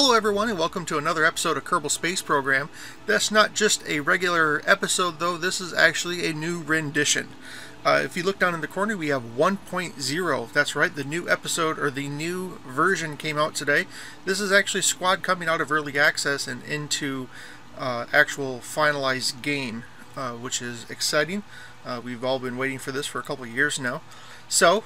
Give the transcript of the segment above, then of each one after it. Hello everyone, and welcome to another episode of Kerbal Space Program. That's not just a regular episode though, this is actually a new rendition. If you look down in the corner, we have 1.0. That's right, the new episode or the new version came out today. This is actually Squad coming out of early access and into actual finalized game, which is exciting. We've all been waiting for this for a couple of years now. So,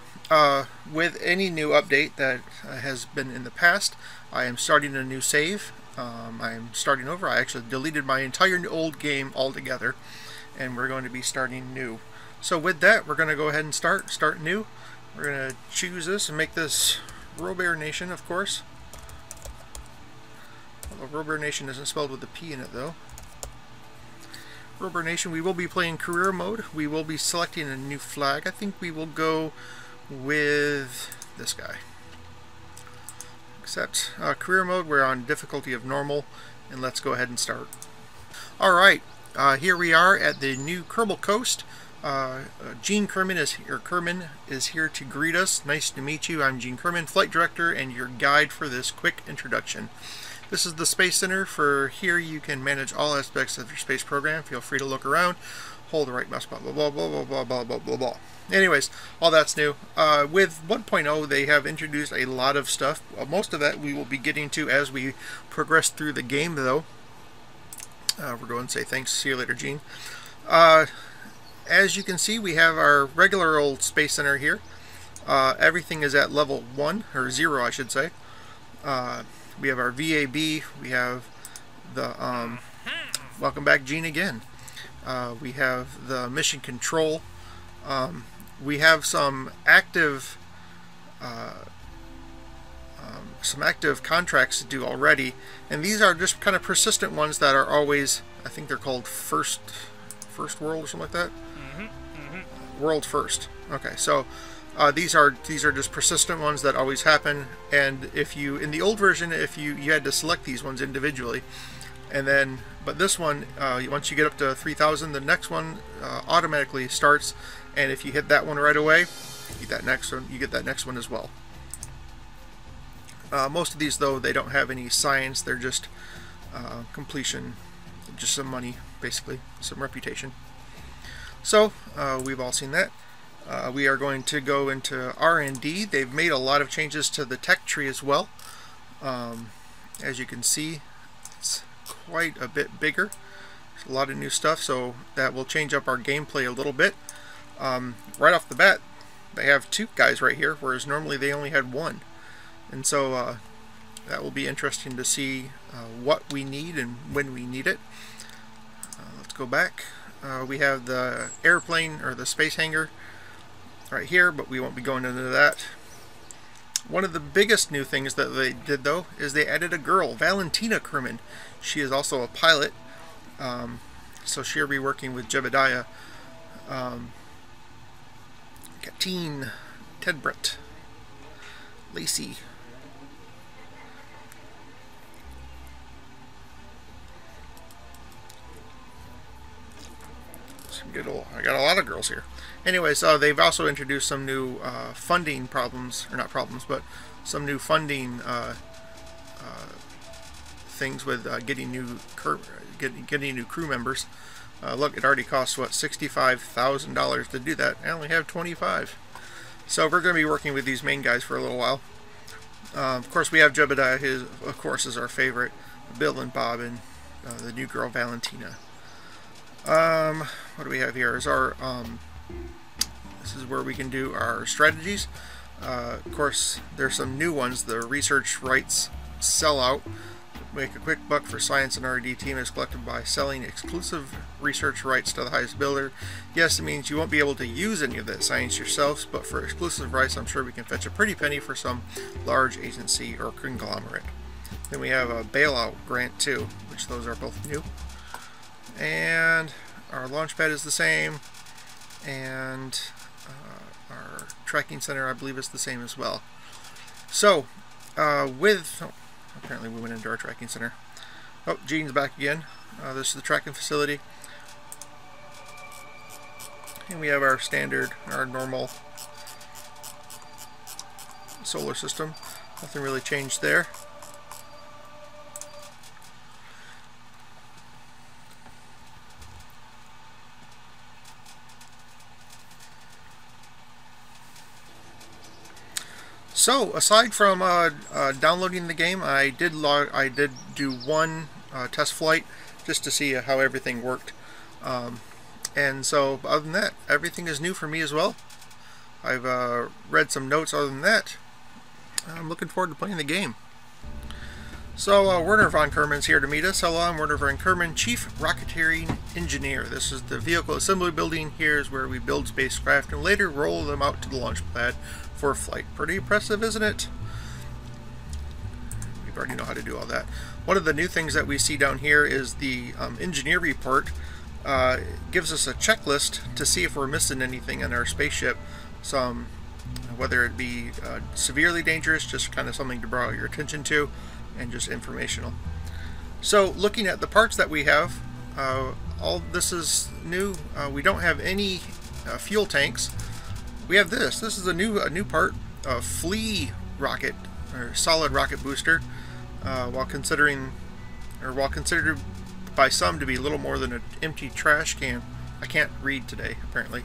with any new update that has been in the past, I am starting a new save. I'm starting over. I actually deleted my entire old game altogether, and we're going to be starting new. So with that, we're going to go ahead and start new. We're going to choose this and make this Robear Nation, of course. Although Robear Nation isn't spelled with a P in it, though. Robear Nation, we will be playing career mode. We will be selecting a new flag. I think we will go with this guy. Except career mode, we're on difficulty of normal, and let's go ahead and start. Alright, here we are at the new Kerbal Coast. Gene Kerman is here to greet us. Nice to meet you. I'm Gene Kerman, flight director, and your guide for this quick introduction. This is the Space Center. For here, you can manage all aspects of your space program. Feel free to look around. Hold the right mouse button. Blah, blah, blah, blah, blah, blah, blah, blah. Anyways, all that's new. With 1.0, they have introduced a lot of stuff. Most of that we will be getting to as we progress through the game, though. We're going to say thanks. See you later, Gene. As you can see, we have our regular old Space Center here. Everything is at level 1, or 0, I should say. We have our VAB, we have the, welcome back Gene again. We have the mission control. We have some active contracts to do already. And these are just kind of persistent ones that are always, I think they're called first world or something like that. World first. Okay, so these are just persistent ones that always happen, and if you, in the old version, if you had to select these ones individually, and then, but this one, once you get up to 3,000, the next one automatically starts, and if you hit that one right away, you get that next one as well. Most of these though, they don't have any science, they're just completion, just some money basically, some reputation. So we've all seen that. We are going to go into R&D. They've made a lot of changes to the tech tree as well. As you can see, it's quite a bit bigger. There's a lot of new stuff, so that will change up our gameplay a little bit. Right off the bat, they have two guys right here, whereas normally they only had one. And so that will be interesting to see what we need and when we need it. Let's go back. We have the airplane, or the space hangar, right here, but we won't be going into that. One of the biggest new things that they did though is they added a girl, Valentina Kerman. She is also a pilot, so she'll be working with Jebediah Kateen Tedbrett Lacey. I got a lot of girls here. Anyways, they've also introduced some new funding problems, or not problems, but some new funding things with getting new crew members. Look, it already costs what, $65,000 to do that. I only have 25, so we're going to be working with these main guys for a little while. Of course, we have Jebediah. His, of course, is our favorite. Bill and Bob, and the new girl Valentina. What do we have here is our this is where we can do our strategies. Of course, there's some new ones. The research rights sellout. Make a quick buck for science and R&D team is collected by selling exclusive research rights to the highest bidder. Yes, it means you won't be able to use any of that science yourselves, but for exclusive rights, I'm sure we can fetch a pretty penny for some large agency or conglomerate. Then we have a bailout grant too, which those are both new. And our launch pad is the same, and our tracking center, I believe, is the same as well. So apparently we went into our tracking center. Oh, Gene's back again. This is the tracking facility, and we have our standard, our normal solar system. Nothing really changed there. So aside from downloading the game, I did do one test flight just to see how everything worked. And so other than that, everything is new for me as well. I've read some notes other than that. I'm looking forward to playing the game. So Wernher von Kerman's here to meet us. Hello, I'm Wernher von Kerman, Chief Rocketeering Engineer. This is the vehicle assembly building. Here's where we build spacecraft and later roll them out to the launch pad for flight. Pretty impressive, isn't it? We already know how to do all that. One of the new things that we see down here is the engineer report. It gives us a checklist to see if we're missing anything in our spaceship. Some, whether it be severely dangerous, just kind of something to draw your attention to, and just informational. So looking at the parts that we have, all this is new. We don't have any fuel tanks. We have this. This is a new part, a flea rocket or solid rocket booster. While considered by some to be little more than an empty trash can. I can't read today apparently.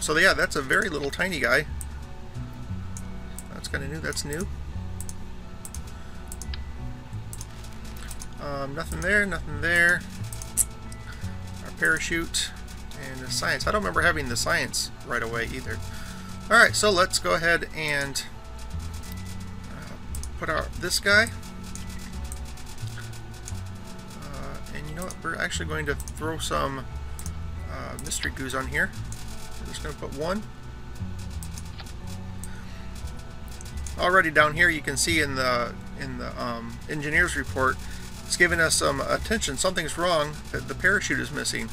So yeah, that's a very little tiny guy. That's kind of new. That's new. Nothing there. Nothing there. Our parachute and the science. I don't remember having the science right away either. All right, so let's go ahead and put out this guy. And you know what? We're actually going to throw some mystery goos on here. We're just going to put one. Already down here, you can see in the engineer's report, it's given us some attention. Something's wrong. That the parachute is missing,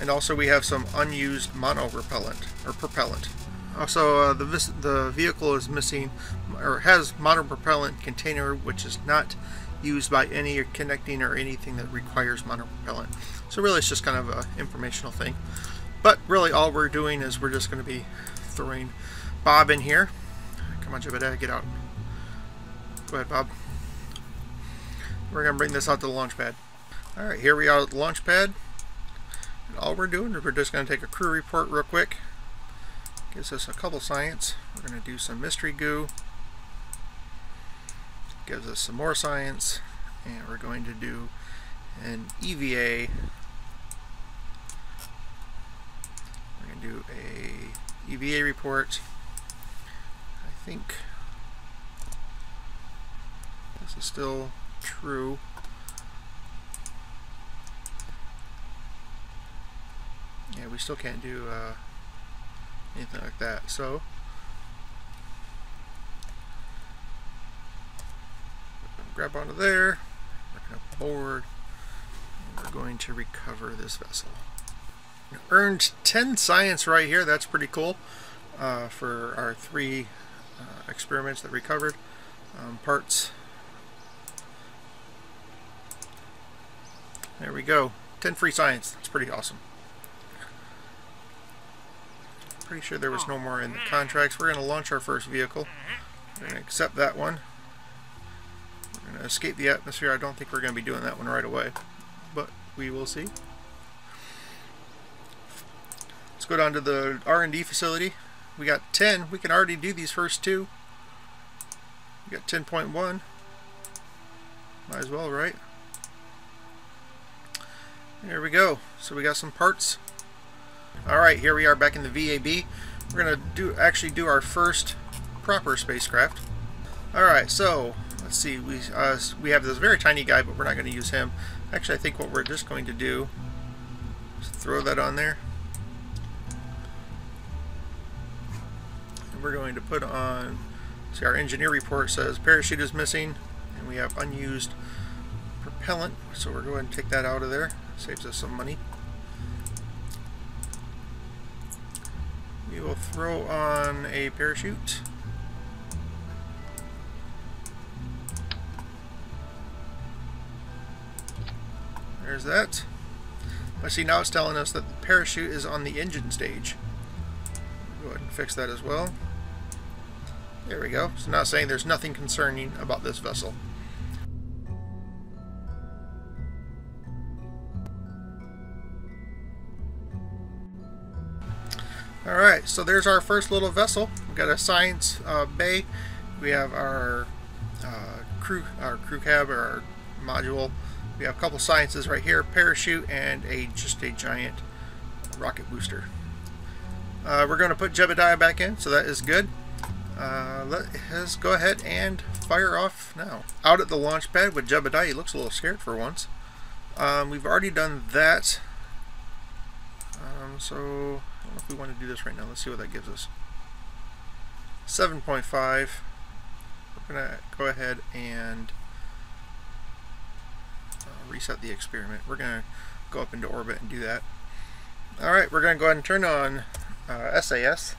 and also we have some unused mono repellent or propellant. Also, the vehicle is missing or has mono propellant container, which is not used by any connecting or anything that requires mono propellant. So really, it's just kind of a informational thing. But really, all we're doing is we're just going to be throwing Bob in here. Come on, Jebediah, get out. Go ahead, Bob. We're going to bring this out to the launch pad. All right, here we are at the launch pad. And all we're doing is we're just going to take a crew report real quick. Gives us a couple science. We're going to do some mystery goo. Gives us some more science. And we're going to do an EVA. Do a EVA report. I think this is still true. Yeah, we still can't do anything like that. So grab onto there. We're going to board. And we're going to recover this vessel. Earned 10 science right here. That's pretty cool for our three experiments that recovered parts. There we go. 10 free science. That's pretty awesome. Pretty sure there was no more in the contracts. We're going to launch our first vehicle. We're going to accept that one. We're going to escape the atmosphere. I don't think we're going to be doing that one right away, but we will see. Go down to the R&D facility. We got 10. We can already do these first two. We got 10.1. Might as well, right? There we go. So we got some parts. Alright, here we are back in the VAB. We're going to actually do our first proper spacecraft. Alright, so let's see. We have this very tiny guy, but we're not going to use him. Actually, I think what we're just going to do is throw that on there. We're going to put on, see, our engineer report says parachute is missing and we have unused propellant, so we're going to take that out of there. Saves us some money. We will throw on a parachute. There's that. But see, now it's telling us that the parachute is on the engine stage. Go ahead and fix that as well. There we go. So now it's saying there's nothing concerning about this vessel. Alright, so there's our first little vessel. We've got a science bay. We have our crew cab, or our module. We have a couple sciences right here, parachute and just a giant rocket booster. We're going to put Jebediah back in, so that is good. Let's go ahead and fire off now. Out at the launch pad with Jebediah. He looks a little scared for once. We've already done that. So I don't know if we want to do this right now. Let's see what that gives us. 7.5. We're going to go ahead and reset the experiment. We're going to go up into orbit and do that. Alright, we're going to go ahead and turn on SAS.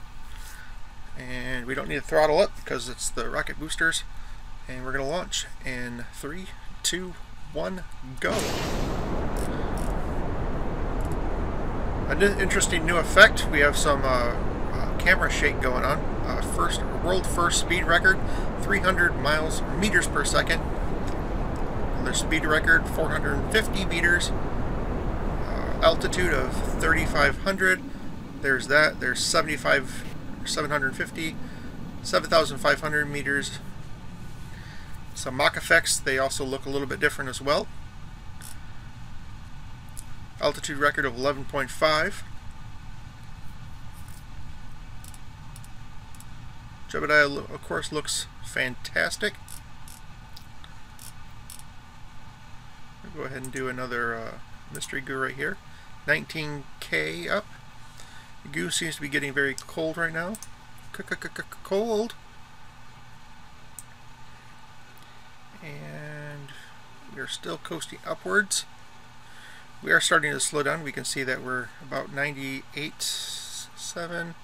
And we don't need to throttle up because it's the rocket boosters. And we're going to launch in 3, 2, 1, go! An interesting new effect. We have some camera shake going on. World first speed record, 300 meters per second. Another speed record, 450 meters. Altitude of 3,500. There's that. There's 750, 7,500 meters. Some mock effects. They also look a little bit different as well. Altitude record of 11.5. Jebediah, of course, looks fantastic. I'll go ahead and do another mystery goo right here. 19K up. The goo seems to be getting very cold right now. Cold. And we are still coasting upwards. We are starting to slow down. We can see that we're about 98, 7,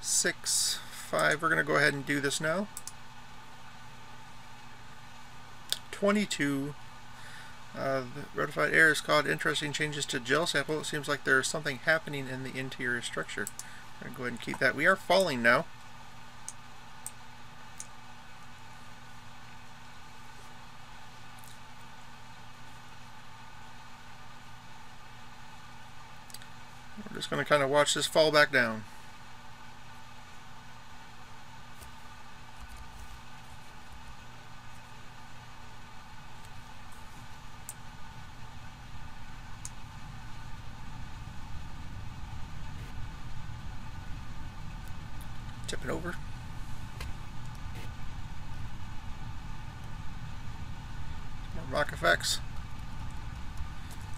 6, 5. We're going to go ahead and do this now. 22. The ratified air has caused interesting changes to gel sample. It seems like there's something happening in the interior structure. I'm going to go ahead and keep that. We are falling now. We're just going to kind of watch this fall back down. Tip it over. Some more rock effects.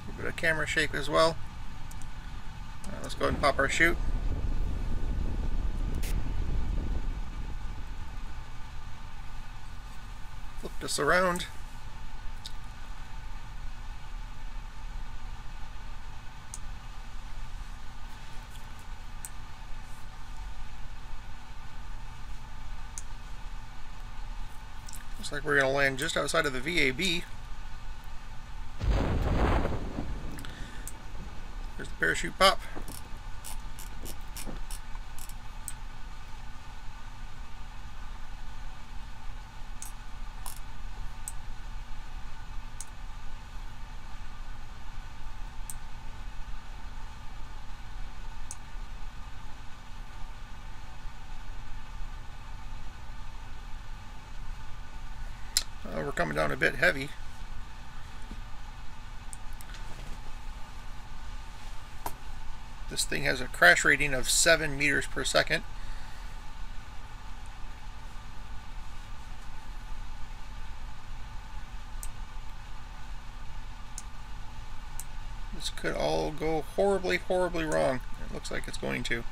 A little bit of camera shake as well. Let's go ahead and pop our chute. Flip this around. Looks like we're going to land just outside of the VAB. There's the parachute pop. We're coming down a bit heavy. This thing has a crash rating of 7 meters per second. This could all go horribly, horribly wrong. It looks like it's going to.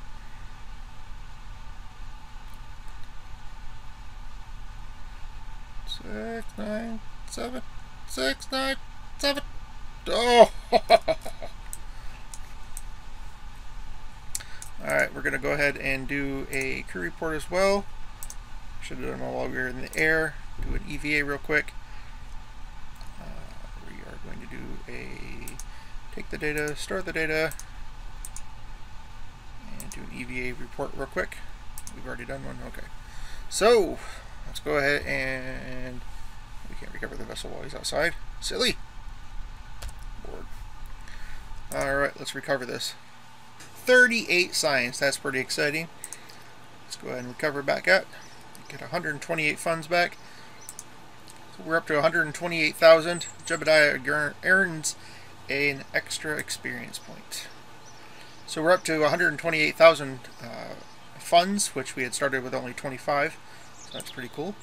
Six, nine, seven. Oh! Alright, we're going to go ahead and do a crew report as well. Should have done it while we were in the air. Do an EVA real quick. We are going to do a take the data, store the data, and do an EVA report real quick. We've already done one, okay. So, let's go ahead and we can't recover the vessel while he's outside. Silly. Bored. Alright, let's recover this. 38 science. That's pretty exciting. Let's go ahead and recover back up. get 128 funds back. So we're up to 128,000. Jebediah earns an extra experience point. So we're up to 128,000 funds, which we had started with only 25. So that's pretty cool.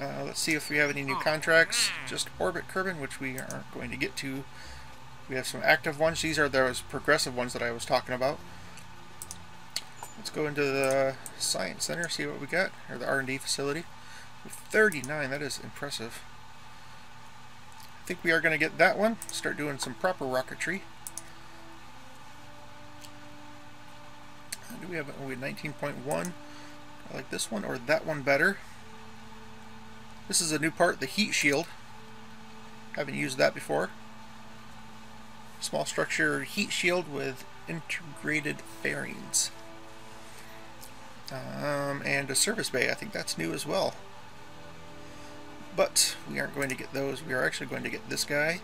Let's see if we have any new contracts. Just Orbit Kerman, which we aren't going to get to. We have some active ones. These are those progressive ones that I was talking about. Let's go into the Science Center, see what we got, or the R&D facility. 39, that is impressive. I think we are going to get that one. Start doing some proper rocketry. Do we have 19.1? I like this one or that one better. This is a new part, the heat shield. Haven't used that before. Small structure heat shield with integrated fairings. And a service bay, I think that's new as well. But we aren't going to get those. We are actually going to get this guy.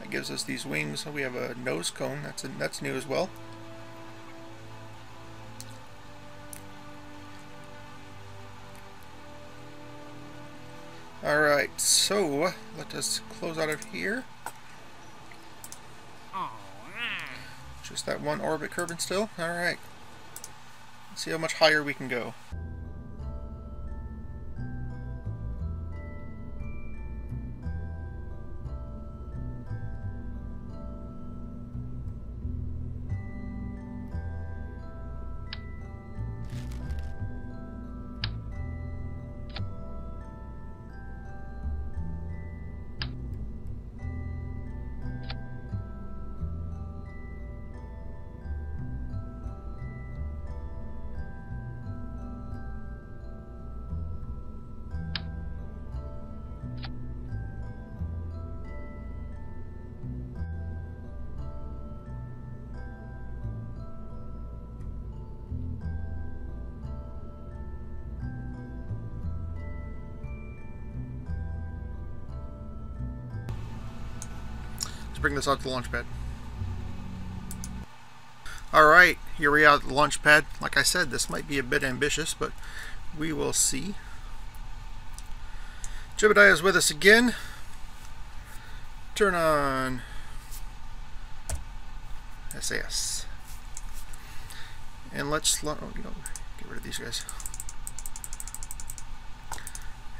That gives us these wings. We have a nose cone. That's new as well. All right, so let us close out of here. Just that one Orbit Kerman still. All right. Let's see how much higher we can go. Bring this out to the launch pad. Alright, here we are at the launch pad. Like I said, this might be a bit ambitious, but we will see. Jebediah is with us again. Turn on SAS. And let's get rid of these guys.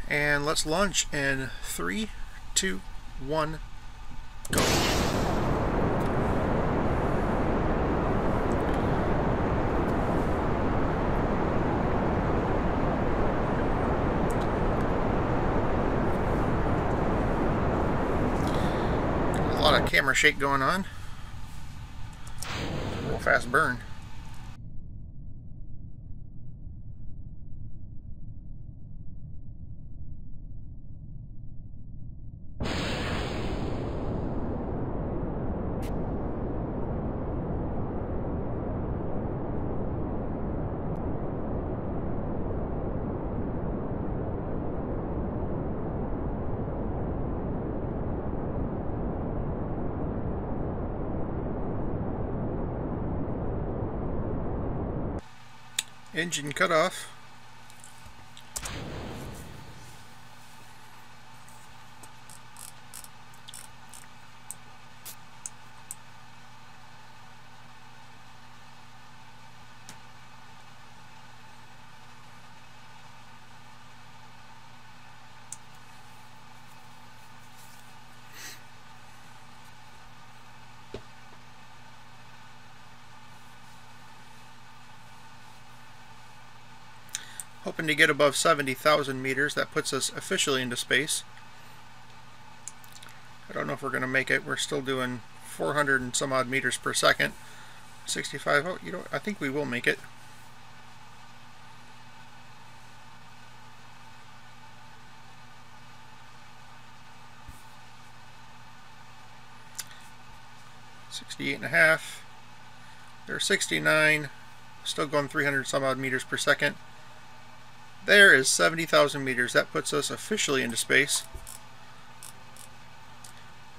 And let's launch in 3, 2, 1, go. Camera shake going on. Real fast burn. Engine cutoff. Hoping to get above 70,000 meters. That puts us officially into space. I don't know if we're going to make it. We're still doing 400 and some odd meters per second. 65. Oh, you know, I think we will make it. Sixty-eight and a half. There's 69. Still going 300 some odd meters per second. There is 70,000 meters. That puts us officially into space.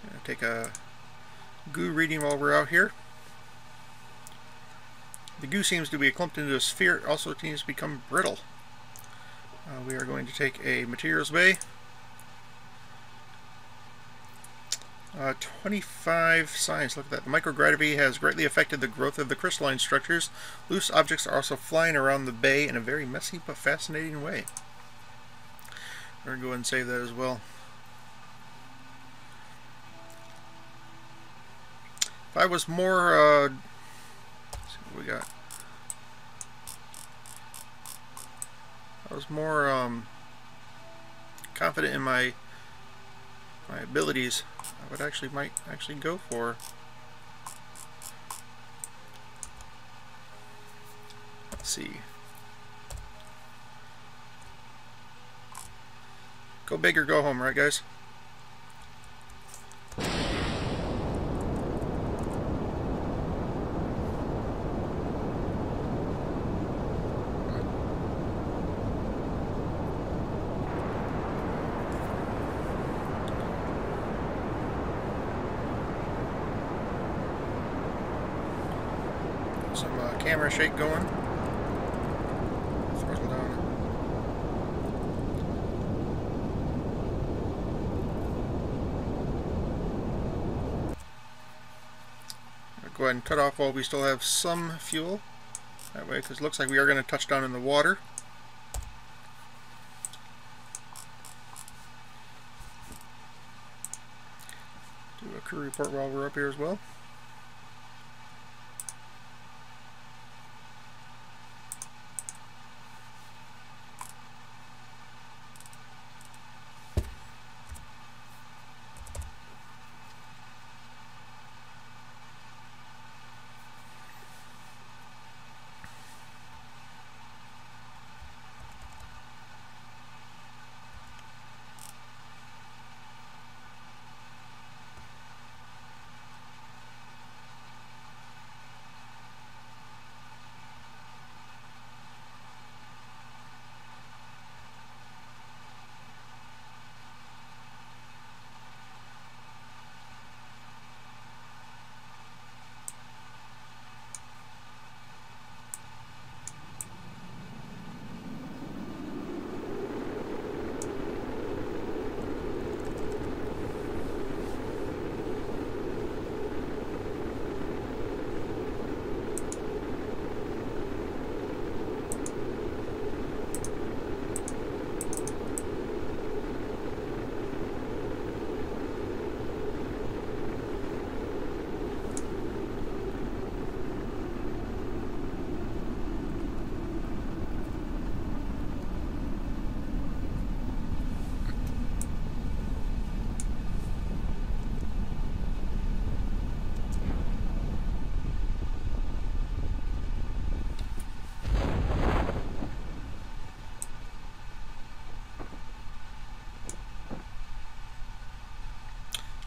I'm going to take a goo reading while we're out here. The goo seems to be clumped into a sphere. It also seems to become brittle. We are going to take a materials bay. 25 science. Look at that. The microgravity has greatly affected the growth of the crystalline structures. Loose objects are also flying around the bay in a very messy but fascinating way. We're going to go ahead and save that as well. 5 I was more, let's see what we got. I was more confident in my abilities. I would actually might go for let's see. Go big or go home, right guys? Some camera shake going. Throttle down. I'll go ahead and cut off while we still have some fuel. That way, because it looks like we are going to touch down in the water. Do a crew report while we're up here as well.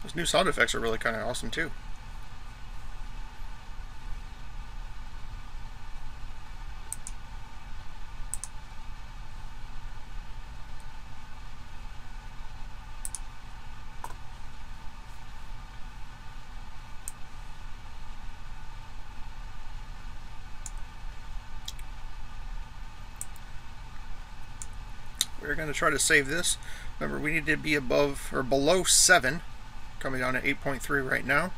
Those new sound effects are really kind of awesome too. We're going to try to save this. Remember, we need to be above or below 7. Coming down at 8.3 right now.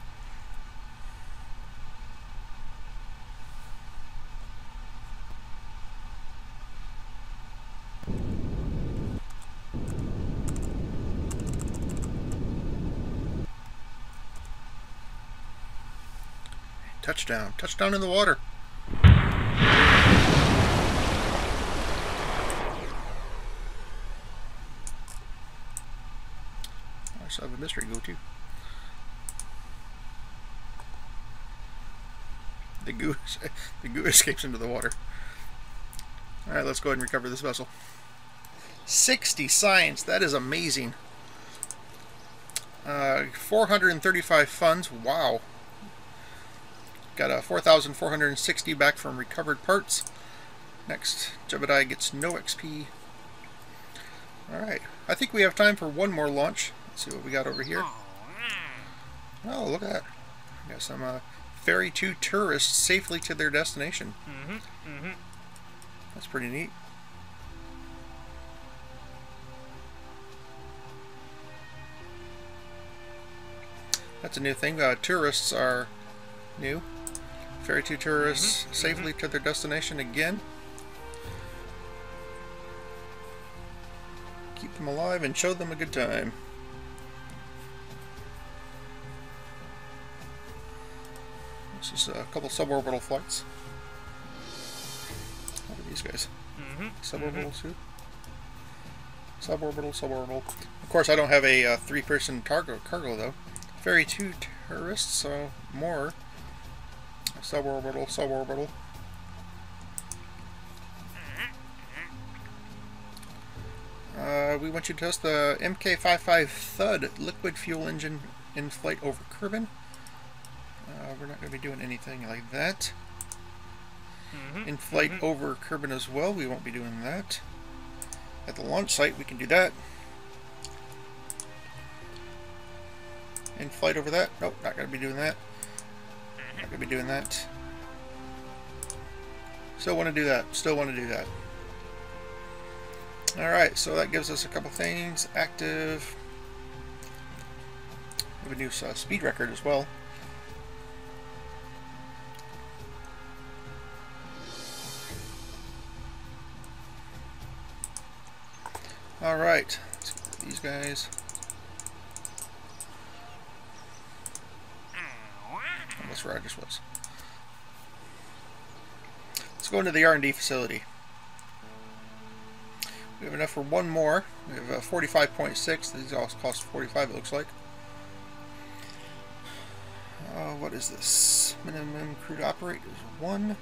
Touchdown. Touchdown in the water. I have a mystery go to. The goo escapes into the water. Alright, let's go ahead and recover this vessel. 60 science, that is amazing. 435 funds, wow. Got a 4,460 back from recovered parts. Next, Jebediah gets no XP. Alright, I think we have time for one more launch. Let's see what we got over here. Oh, look at that. We got some ferry two tourists safely to their destination. That's pretty neat. That's a new thing. Tourists are new. Ferry two tourists safely to their destination again. Keep them alive and show them a good time. This is a couple suborbital flights. What are these guys? Suborbital too? Suborbital, suborbital. Of course, I don't have a three-person cargo though. Ferry two tourists, so more. Suborbital, suborbital. We want you to test the MK-55 THUD liquid fuel engine in flight over Kerbal. We're not going to be doing anything like that. In flight over Kerbal as well, we won't be doing that. At the launch site, we can do that. In flight over that? Nope, not going to be doing that. Not going to be doing that. Still want to do that. Still want to do that. Alright, so that gives us a couple things. Active. We have a new speed record as well. Alright, let's go with these guys. That's where I just was. Let's go into the R&D facility. We have enough for one more. We have 45.6. These all cost 45, it looks like. What is this? Minimum crew to operate is 1.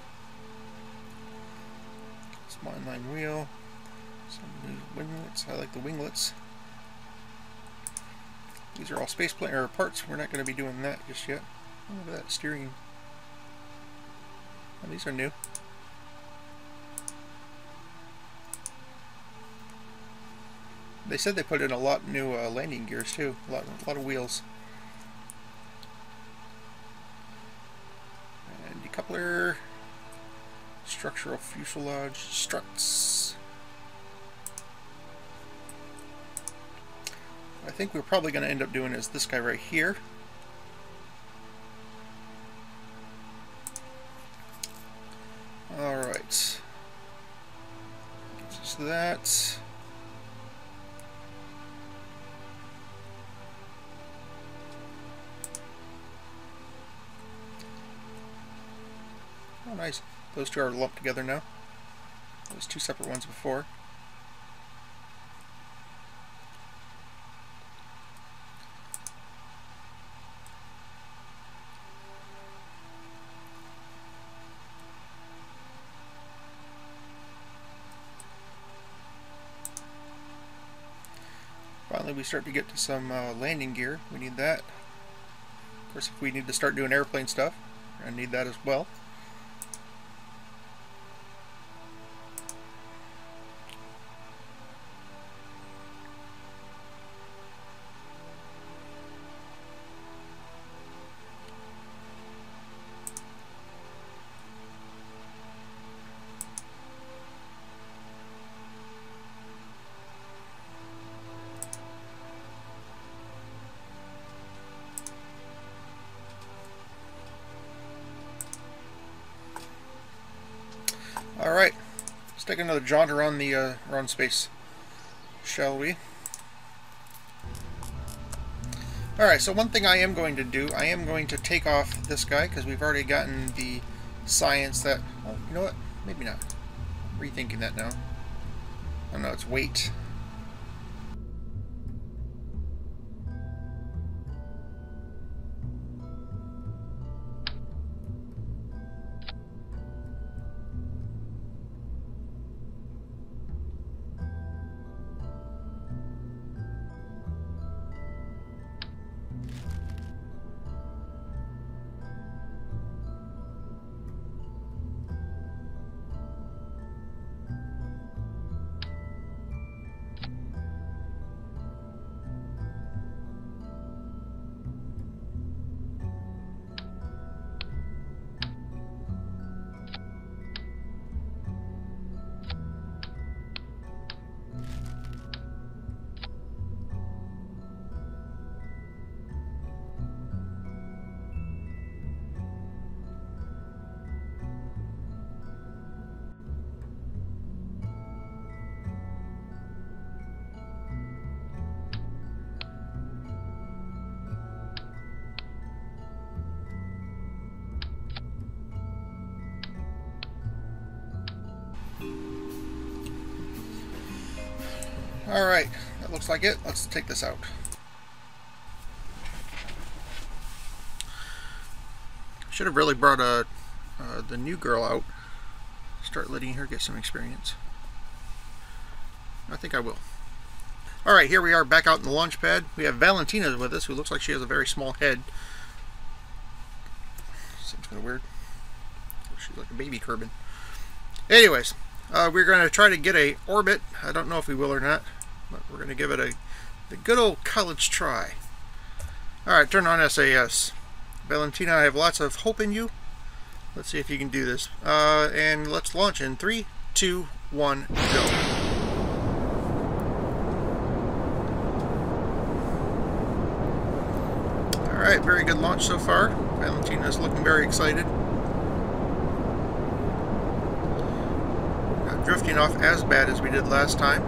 Small inline wheel. Some new winglets. I like the winglets. These are all space plane or parts. We're not going to be doing that just yet. Look at that steering. Oh, these are new. They said they put in a lot of new landing gears too. A lot of wheels. And decoupler. Structural fuselage struts. I think we're probably going to end up doing is this guy right here. Alright. Gives us that. Oh, nice. Those two are lumped together now. Those two separate ones before. Finally, we start to get to some landing gear. We need that. Of course, if we need to start doing airplane stuff, we're going to need that as well. Alright, let's take another jaunt around the around space, shall we? Alright, so one thing I am going to do, I am going to take off this guy, because we've already gotten the science that... Oh, you know what? Maybe not. I'm rethinking that now. Oh no, it's weight. Alright, that looks like it. Let's take this out. Should have really brought the new girl out. Start letting her get some experience. I think I will. Alright, here we are back out in the launch pad. We have Valentina with us, who looks like she has a very small head. Seems kind of weird. She's like a baby Kerman. Anyways, we're going to try to get a orbit. I don't know if we will or not, but we're going to give it a good old college try. Alright, turn on SAS. Valentina, I have lots of hope in you. Let's see if you can do this. And let's launch in 3, 2, 1, go. Alright, very good launch so far. Valentina's looking very excited. Not drifting off as bad as we did last time.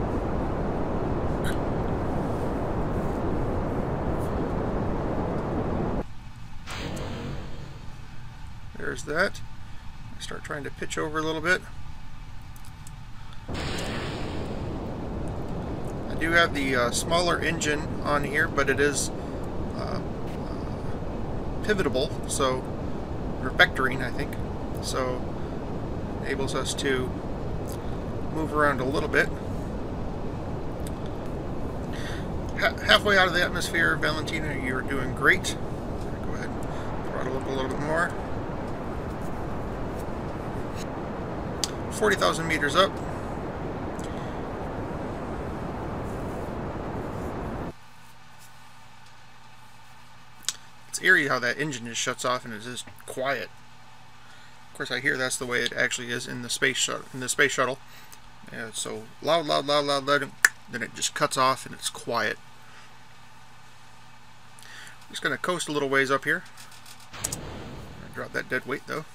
There's that. Start trying to pitch over a little bit. I do have the smaller engine on here, but it is pivotable, so, or vectoring, I think, so enables us to move around a little bit. Halfway out of the atmosphere, Valentina, you're doing great. Go ahead and throttle up a little bit more. 40,000 meters up. It's eerie how that engine just shuts off and it's just quiet. Of course, I hear that's the way it actually is in the space shuttle. Yeah, it's so loud, and then it just cuts off and it's quiet. I'm just gonna coast a little ways up here. Drop that dead weight though.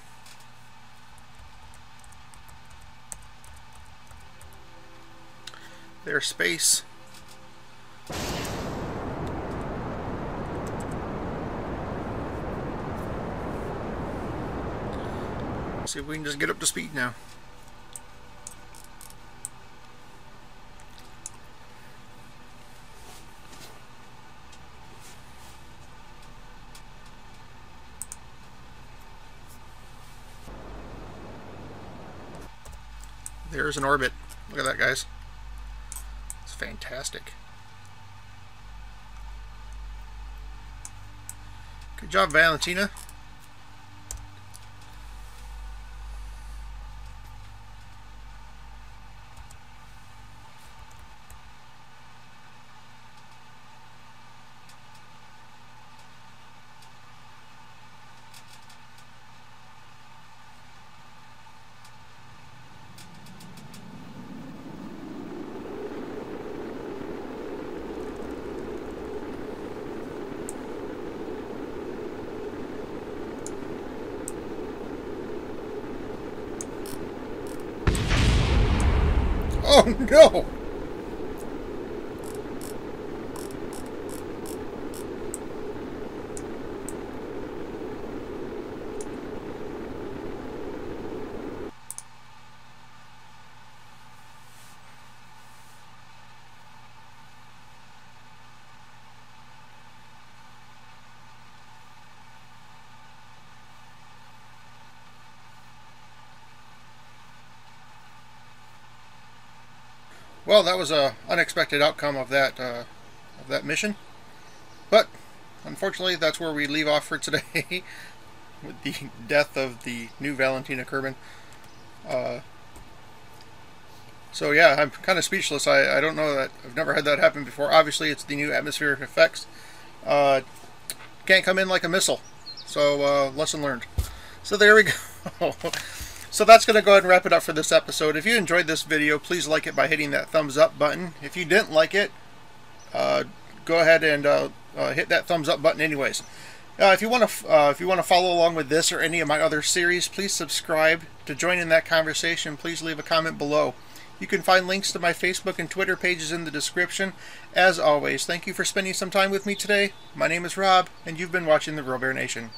There's space. See if we can just get up to speed now. There's an orbit. Look at that, guys. It's fantastic. Good job, Valentina. Oh no! Well, that was a unexpected outcome of that mission, but unfortunately, that's where we leave off for today, with the death of the new Valentina Kerman. So yeah, I'm kind of speechless. I don't know that I've never had that happen before. Obviously, it's the new atmospheric effects. Can't come in like a missile. So lesson learned. So there we go. So that's going to go ahead and wrap it up for this episode. If you enjoyed this video, please like it by hitting that thumbs up button. If you didn't like it, go ahead and hit that thumbs up button anyways. If you want to follow along with this or any of my other series, please subscribe. To join in that conversation, please leave a comment below. You can find links to my Facebook and Twitter pages in the description. As always, thank you for spending some time with me today. My name is Rob, and you've been watching the Robear Nation.